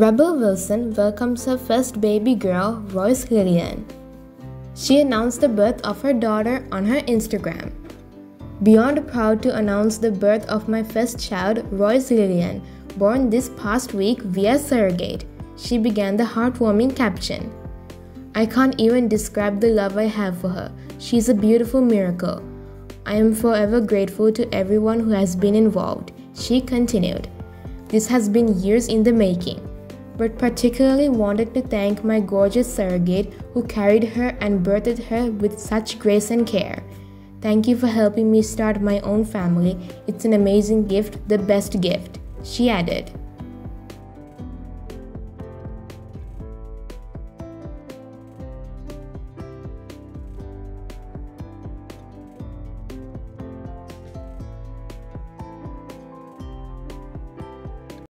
Rebel Wilson welcomes her first baby girl, Royce Lillian. She announced the birth of her daughter on her Instagram. "Beyond proud to announce the birth of my first child, Royce Lillian, born this past week via surrogate," she began the heartwarming caption. "I can't even describe the love I have for her. She's a beautiful miracle. I am forever grateful to everyone who has been involved," she continued. "This has been years in the making, but particularly wanted to thank my gorgeous surrogate who carried her and birthed her with such grace and care. Thank you for helping me start my own family. It's an amazing gift, the best gift," she added.